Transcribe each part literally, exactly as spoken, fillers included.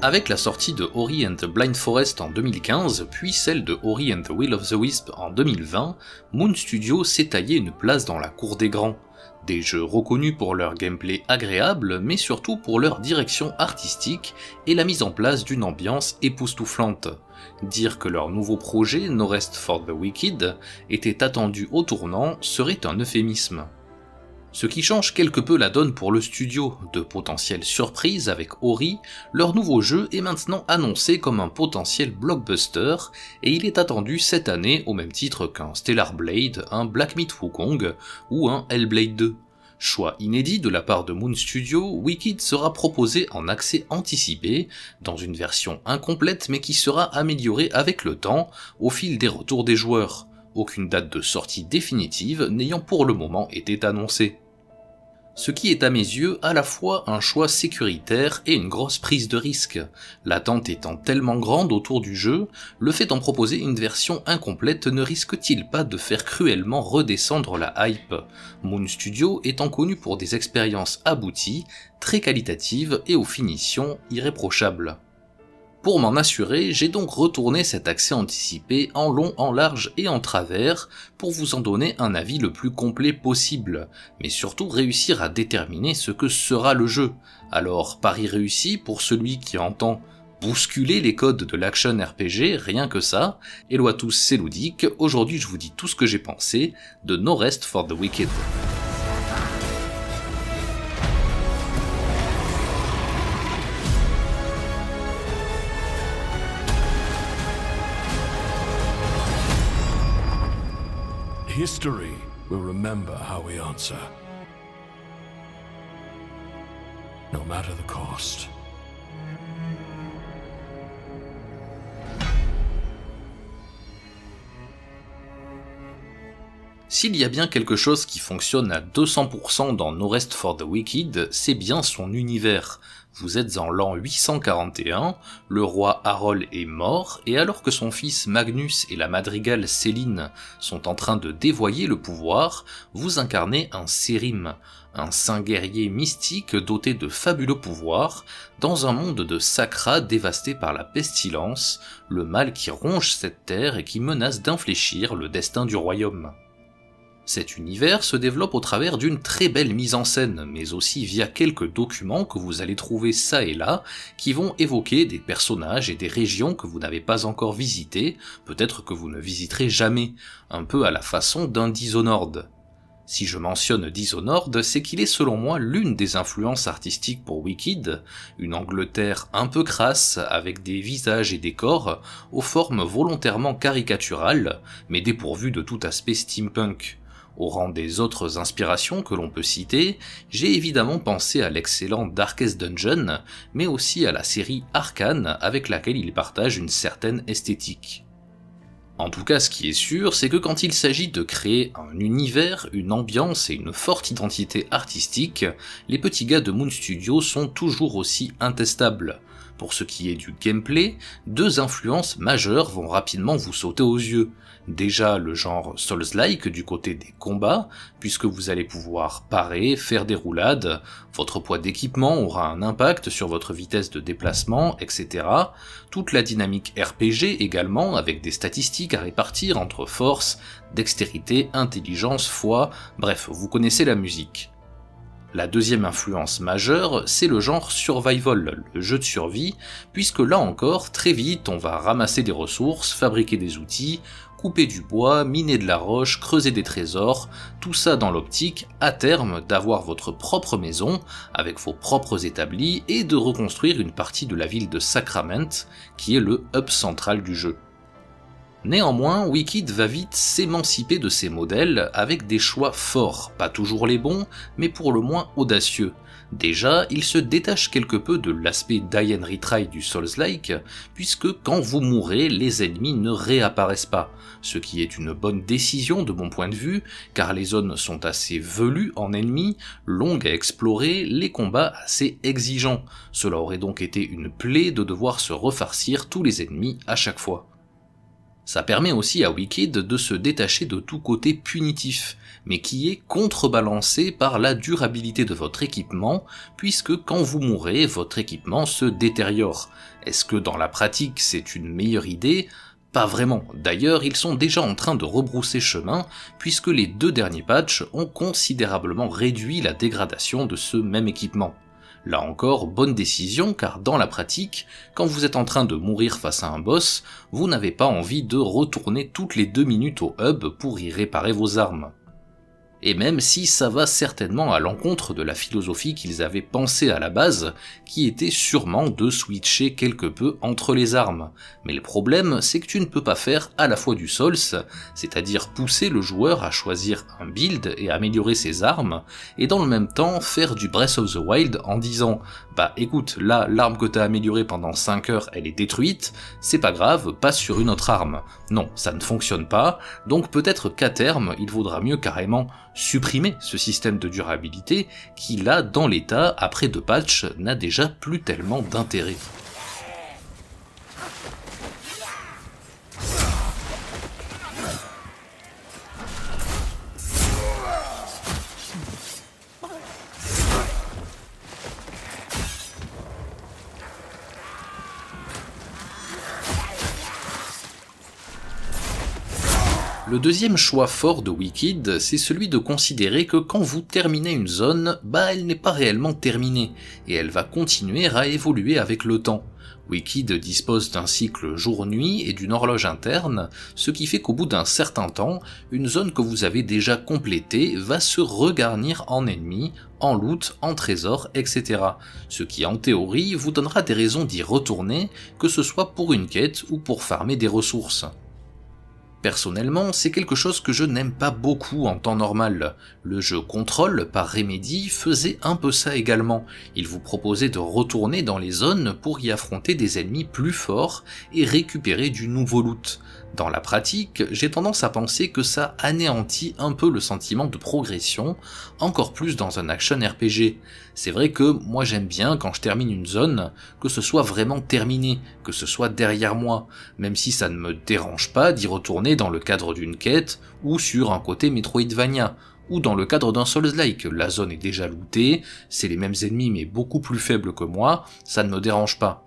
Avec la sortie de Ori and the Blind Forest en deux mille quinze, puis celle de Ori and the Will of the Wisps en deux mille vingt, Moon Studios s'est taillé une place dans la cour des grands. Des jeux reconnus pour leur gameplay agréable, mais surtout pour leur direction artistique et la mise en place d'une ambiance époustouflante. Dire que leur nouveau projet, No Rest for the Wicked, était attendu au tournant serait un euphémisme. Ce qui change quelque peu la donne pour le studio. De potentielles surprises avec Ori, leur nouveau jeu est maintenant annoncé comme un potentiel blockbuster et il est attendu cette année au même titre qu'un Stellar Blade, un Black Myth Wukong ou un Hellblade deux. Choix inédit de la part de Moon Studios, Wicked sera proposé en accès anticipé, dans une version incomplète mais qui sera améliorée avec le temps au fil des retours des joueurs. Aucune date de sortie définitive n'ayant pour le moment été annoncée. Ce qui est à mes yeux à la fois un choix sécuritaire et une grosse prise de risque. L'attente étant tellement grande autour du jeu, le fait d'en proposer une version incomplète ne risque-t-il pas de faire cruellement redescendre la hype? Moon Studios étant connu pour des expériences abouties, très qualitatives et aux finitions irréprochables. Pour m'en assurer, j'ai donc retourné cet accès anticipé en long, en large et en travers pour vous en donner un avis le plus complet possible, mais surtout réussir à déterminer ce que sera le jeu. Alors, pari réussi pour celui qui entend bousculer les codes de l'action R P G, rien que ça. Hello à tous, c'est Ludique, aujourd'hui je vous dis tout ce que j'ai pensé de No Rest for the Wicked. History will remember how we answer, no matter the cost. S'il y a bien quelque chose qui fonctionne à deux cents pour cent dans No Rest for the Wicked, c'est bien son univers. Vous êtes en l'an huit cent quarante et un, le roi Harold est mort, et alors que son fils Magnus et la madrigale Céline sont en train de dévoyer le pouvoir, vous incarnez un Sérim, un saint guerrier mystique doté de fabuleux pouvoirs, dans un monde de Sacra dévasté par la pestilence, le mal qui ronge cette terre et qui menace d'infléchir le destin du royaume. Cet univers se développe au travers d'une très belle mise en scène, mais aussi via quelques documents que vous allez trouver ça et là, qui vont évoquer des personnages et des régions que vous n'avez pas encore visitées, peut-être que vous ne visiterez jamais, un peu à la façon d'un Dishonored. Si je mentionne Dishonored, c'est qu'il est selon moi l'une des influences artistiques pour Wicked, une Angleterre un peu crasse avec des visages et des corps aux formes volontairement caricaturales, mais dépourvues de tout aspect steampunk. Au rang des autres inspirations que l'on peut citer, j'ai évidemment pensé à l'excellent Darkest Dungeon, mais aussi à la série Arkane avec laquelle il partage une certaine esthétique. En tout cas, ce qui est sûr, c'est que quand il s'agit de créer un univers, une ambiance et une forte identité artistique, les petits gars de Moon Studios sont toujours aussi intestables. Pour ce qui est du gameplay, deux influences majeures vont rapidement vous sauter aux yeux. Déjà le genre Souls-like du côté des combats, puisque vous allez pouvoir parer, faire des roulades, votre poids d'équipement aura un impact sur votre vitesse de déplacement, et cetera. Toute la dynamique R P G également, avec des statistiques à répartir entre force, dextérité, intelligence, foi, bref, vous connaissez la musique. La deuxième influence majeure, c'est le genre survival, le jeu de survie, puisque là encore, très vite, on va ramasser des ressources, fabriquer des outils, couper du bois, miner de la roche, creuser des trésors, tout ça dans l'optique, à terme, d'avoir votre propre maison, avec vos propres établis, et de reconstruire une partie de la ville de Sacramento, qui est le hub central du jeu. Néanmoins, Wicked va vite s'émanciper de ses modèles avec des choix forts, pas toujours les bons, mais pour le moins audacieux. Déjà, il se détache quelque peu de l'aspect die and retry du Souls-like, puisque quand vous mourrez, les ennemis ne réapparaissent pas, ce qui est une bonne décision de mon point de vue, car les zones sont assez velues en ennemis, longues à explorer, les combats assez exigeants. Cela aurait donc été une plaie de devoir se refarcir tous les ennemis à chaque fois. Ça permet aussi à Wicked de se détacher de tout côté punitif, mais qui est contrebalancé par la durabilité de votre équipement, puisque quand vous mourrez, votre équipement se détériore. Est-ce que dans la pratique c'est une meilleure idée ? Pas vraiment, d'ailleurs ils sont déjà en train de rebrousser chemin, puisque les deux derniers patchs ont considérablement réduit la dégradation de ce même équipement. Là encore, bonne décision, car dans la pratique, quand vous êtes en train de mourir face à un boss, vous n'avez pas envie de retourner toutes les deux minutes au hub pour y réparer vos armes. Et même si ça va certainement à l'encontre de la philosophie qu'ils avaient pensée à la base, qui était sûrement de switcher quelque peu entre les armes. Mais le problème, c'est que tu ne peux pas faire à la fois du Souls, c'est-à-dire pousser le joueur à choisir un build et améliorer ses armes, et dans le même temps faire du Breath of the Wild en disant « Bah écoute, là, l'arme que t'as améliorée pendant cinq heures, elle est détruite, c'est pas grave, passe sur une autre arme. » Non, ça ne fonctionne pas, donc peut-être qu'à terme, il vaudra mieux carrément supprimer ce système de durabilité qui là, dans l'état, après deux patchs, n'a déjà plus tellement d'intérêt. Le deuxième choix fort de Wicked, c'est celui de considérer que quand vous terminez une zone, bah elle n'est pas réellement terminée, et elle va continuer à évoluer avec le temps. Wicked dispose d'un cycle jour-nuit et d'une horloge interne, ce qui fait qu'au bout d'un certain temps, une zone que vous avez déjà complétée va se regarnir en ennemis, en loot, en trésors, et cetera. Ce qui en théorie vous donnera des raisons d'y retourner, que ce soit pour une quête ou pour farmer des ressources. Personnellement, c'est quelque chose que je n'aime pas beaucoup en temps normal. Le jeu Control par Remedy faisait un peu ça également. Il vous proposait de retourner dans les zones pour y affronter des ennemis plus forts et récupérer du nouveau loot. Dans la pratique, j'ai tendance à penser que ça anéantit un peu le sentiment de progression, encore plus dans un action R P G. C'est vrai que moi j'aime bien quand je termine une zone, que ce soit vraiment terminé, que ce soit derrière moi, même si ça ne me dérange pas d'y retourner dans le cadre d'une quête ou sur un côté Metroidvania, ou dans le cadre d'un Souls-like, la zone est déjà lootée, c'est les mêmes ennemis mais beaucoup plus faibles que moi, ça ne me dérange pas.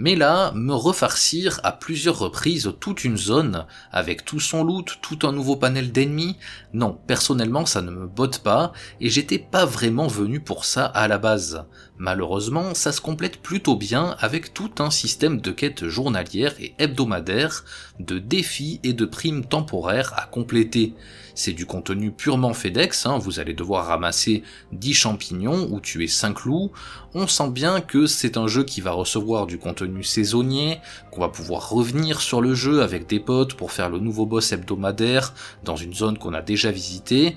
Mais là, me refarcir à plusieurs reprises toute une zone, avec tout son loot, tout un nouveau panel d'ennemis, non, personnellement ça ne me botte pas, et j'étais pas vraiment venu pour ça à la base. Malheureusement, ça se complète plutôt bien avec tout un système de quêtes journalières et hebdomadaires, de défis et de primes temporaires à compléter. C'est du contenu purement FedEx, hein, vous allez devoir ramasser dix champignons ou tuer cinq loups, on sent bien que c'est un jeu qui va recevoir du contenu saisonnier, qu'on va pouvoir revenir sur le jeu avec des potes pour faire le nouveau boss hebdomadaire dans une zone qu'on a déjà visitée.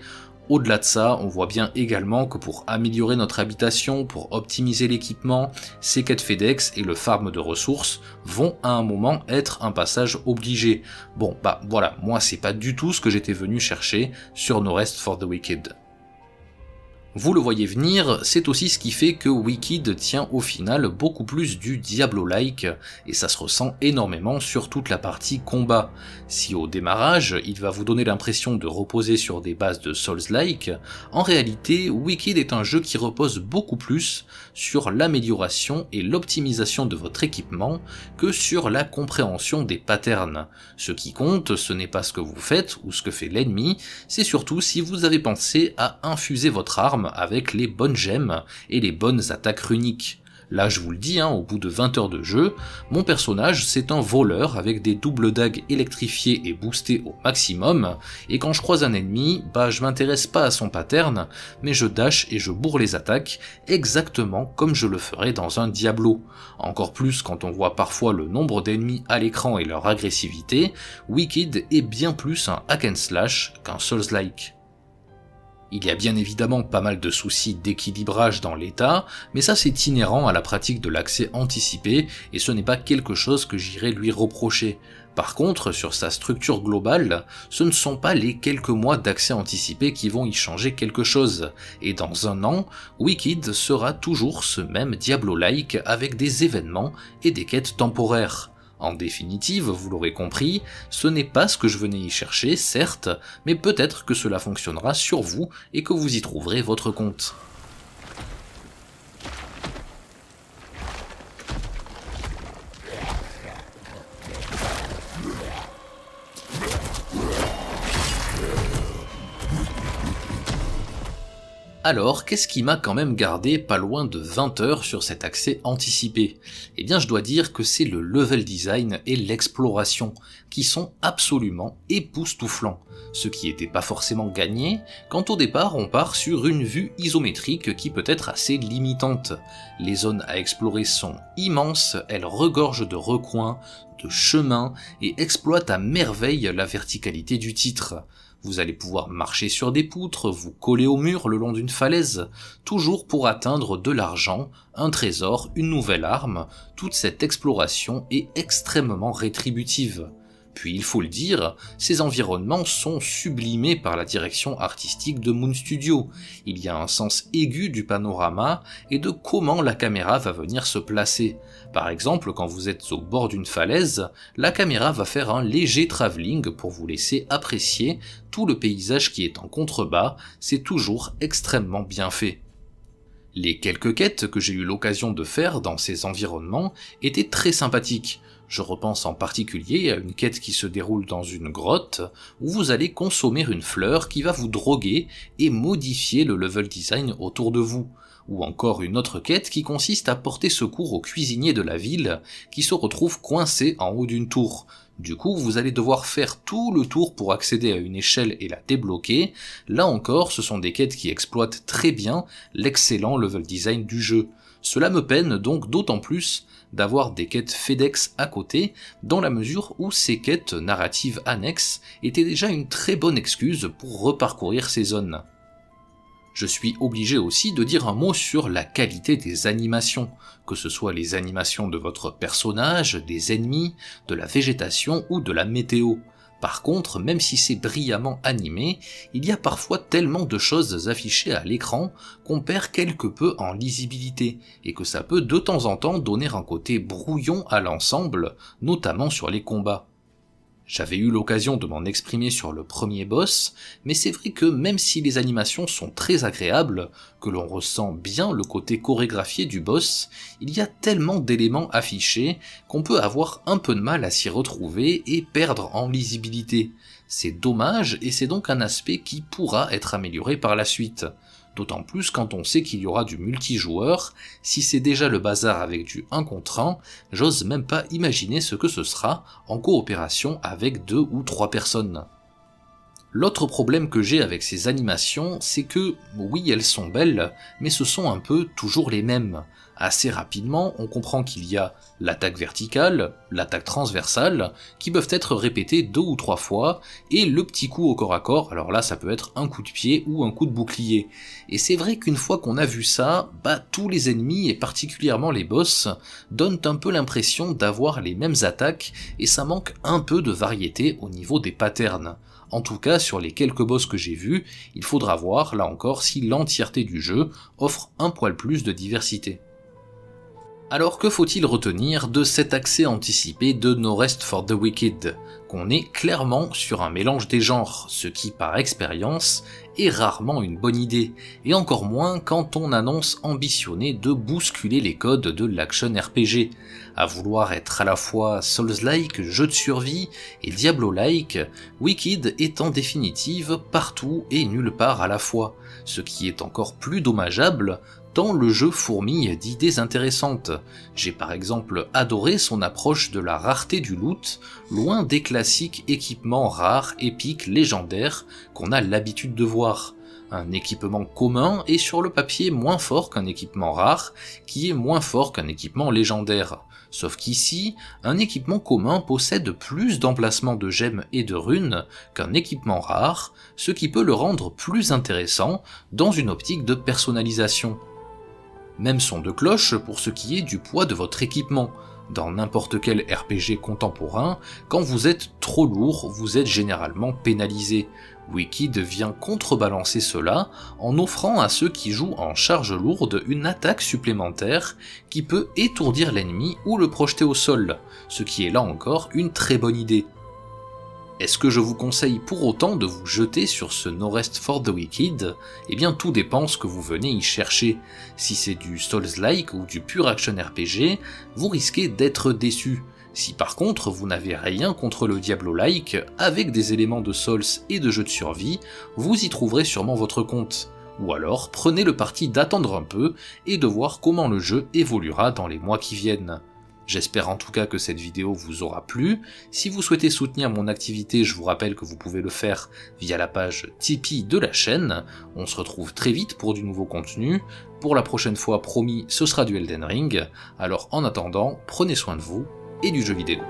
Au-delà de ça, on voit bien également que pour améliorer notre habitation, pour optimiser l'équipement, ces quêtes FedEx et le farm de ressources vont à un moment être un passage obligé. Bon bah voilà, moi c'est pas du tout ce que j'étais venu chercher sur No Rest for the Wicked. Vous le voyez venir, c'est aussi ce qui fait que Wicked tient au final beaucoup plus du Diablo-like, et ça se ressent énormément sur toute la partie combat. Si au démarrage, il va vous donner l'impression de reposer sur des bases de Souls-like, en réalité, Wicked est un jeu qui repose beaucoup plus sur l'amélioration et l'optimisation de votre équipement que sur la compréhension des patterns. Ce qui compte, ce n'est pas ce que vous faites ou ce que fait l'ennemi, c'est surtout si vous avez pensé à infuser votre arme avec les bonnes gemmes et les bonnes attaques runiques. Là je vous le dis, hein, au bout de vingt heures de jeu, mon personnage c'est un voleur avec des doubles dagues électrifiées et boostées au maximum, et quand je croise un ennemi, bah je m'intéresse pas à son pattern, mais je dash et je bourre les attaques exactement comme je le ferais dans un Diablo. Encore plus quand on voit parfois le nombre d'ennemis à l'écran et leur agressivité, Wicked est bien plus un hack and slash qu'un Souls-like. Il y a bien évidemment pas mal de soucis d'équilibrage dans l'état, mais ça c'est inhérent à la pratique de l'accès anticipé et ce n'est pas quelque chose que j'irai lui reprocher. Par contre, sur sa structure globale, ce ne sont pas les quelques mois d'accès anticipé qui vont y changer quelque chose, et dans un an, Wicked sera toujours ce même Diablo-like avec des événements et des quêtes temporaires. En définitive, vous l'aurez compris, ce n'est pas ce que je venais y chercher, certes, mais peut-être que cela fonctionnera sur vous et que vous y trouverez votre compte. Alors, qu'est-ce qui m'a quand même gardé pas loin de vingt heures sur cet accès anticipé? Eh bien, je dois dire que c'est le level design et l'exploration, qui sont absolument époustouflants, ce qui n'était pas forcément gagné, quand au départ on part sur une vue isométrique qui peut être assez limitante. Les zones à explorer sont immenses, elles regorgent de recoins, de chemins, et exploitent à merveille la verticalité du titre. Vous allez pouvoir marcher sur des poutres, vous coller au mur le long d'une falaise, toujours pour atteindre de l'argent, un trésor, une nouvelle arme. Toute cette exploration est extrêmement rétributive. Puis il faut le dire, ces environnements sont sublimés par la direction artistique de Moon Studios. Il y a un sens aigu du panorama et de comment la caméra va venir se placer. Par exemple, quand vous êtes au bord d'une falaise, la caméra va faire un léger travelling pour vous laisser apprécier tout le paysage qui est en contrebas, c'est toujours extrêmement bien fait. Les quelques quêtes que j'ai eu l'occasion de faire dans ces environnements étaient très sympathiques. Je repense en particulier à une quête qui se déroule dans une grotte, où vous allez consommer une fleur qui va vous droguer et modifier le level design autour de vous, ou encore une autre quête qui consiste à porter secours au cuisinier de la ville qui se retrouve coincé en haut d'une tour. Du coup, vous allez devoir faire tout le tour pour accéder à une échelle et la débloquer. Là encore, ce sont des quêtes qui exploitent très bien l'excellent level design du jeu. Cela me peine donc d'autant plus d'avoir des quêtes FedEx à côté, dans la mesure où ces quêtes narratives annexes étaient déjà une très bonne excuse pour reparcourir ces zones. Je suis obligé aussi de dire un mot sur la qualité des animations, que ce soit les animations de votre personnage, des ennemis, de la végétation ou de la météo. Par contre, même si c'est brillamment animé, il y a parfois tellement de choses affichées à l'écran qu'on perd quelque peu en lisibilité, et que ça peut de temps en temps donner un côté brouillon à l'ensemble, notamment sur les combats. J'avais eu l'occasion de m'en exprimer sur le premier boss, mais c'est vrai que même si les animations sont très agréables, que l'on ressent bien le côté chorégraphié du boss, il y a tellement d'éléments affichés qu'on peut avoir un peu de mal à s'y retrouver et perdre en lisibilité. C'est dommage et c'est donc un aspect qui pourra être amélioré par la suite. D'autant plus quand on sait qu'il y aura du multijoueur, si c'est déjà le bazar avec du un contre un, j'ose même pas imaginer ce que ce sera en coopération avec deux ou trois personnes. L'autre problème que j'ai avec ces animations, c'est que, oui elles sont belles, mais ce sont un peu toujours les mêmes. Assez rapidement, on comprend qu'il y a l'attaque verticale, l'attaque transversale, qui peuvent être répétées deux ou trois fois, et le petit coup au corps à corps, alors là ça peut être un coup de pied ou un coup de bouclier. Et c'est vrai qu'une fois qu'on a vu ça, bah tous les ennemis, et particulièrement les boss, donnent un peu l'impression d'avoir les mêmes attaques, et ça manque un peu de variété au niveau des patterns. En tout cas, sur les quelques boss que j'ai vus, il faudra voir, là encore, si l'entièreté du jeu offre un poil plus de diversité. Alors que faut-il retenir de cet accès anticipé de No Rest for the Wicked? Qu'on est clairement sur un mélange des genres, ce qui, par expérience, est rarement une bonne idée, et encore moins quand on annonce ambitionner de bousculer les codes de l'action R P G. À vouloir être à la fois Souls-like, jeu de survie et Diablo-like, Wicked est en définitive partout et nulle part à la fois, ce qui est encore plus dommageable tant le jeu fourmille d'idées intéressantes. J'ai par exemple adoré son approche de la rareté du loot, loin des classiques équipements rares, épiques, légendaires qu'on a l'habitude de voir. Un équipement commun est sur le papier moins fort qu'un équipement rare, qui est moins fort qu'un équipement légendaire. Sauf qu'ici, un équipement commun possède plus d'emplacements de gemmes et de runes qu'un équipement rare, ce qui peut le rendre plus intéressant dans une optique de personnalisation. Même son de cloche pour ce qui est du poids de votre équipement. dans n'importe quel R P G contemporain, quand vous êtes trop lourd, vous êtes généralement pénalisé. Wicked vient contrebalancer cela en offrant à ceux qui jouent en charge lourde une attaque supplémentaire qui peut étourdir l'ennemi ou le projeter au sol, ce qui est là encore une très bonne idée. Est-ce que je vous conseille pour autant de vous jeter sur ce No Rest for the Wicked? Eh bien tout dépend ce que vous venez y chercher. Si c'est du Souls-like ou du pur action R P G, vous risquez d'être déçu. Si par contre vous n'avez rien contre le Diablo-like, avec des éléments de Souls et de jeux de survie, vous y trouverez sûrement votre compte. Ou alors prenez le parti d'attendre un peu et de voir comment le jeu évoluera dans les mois qui viennent. J'espère en tout cas que cette vidéo vous aura plu. Si vous souhaitez soutenir mon activité, je vous rappelle que vous pouvez le faire via la page Tipeee de la chaîne. On se retrouve très vite pour du nouveau contenu. Pour la prochaine fois, promis, ce sera du Elden Ring. Alors en attendant, prenez soin de vous et du jeu vidéo.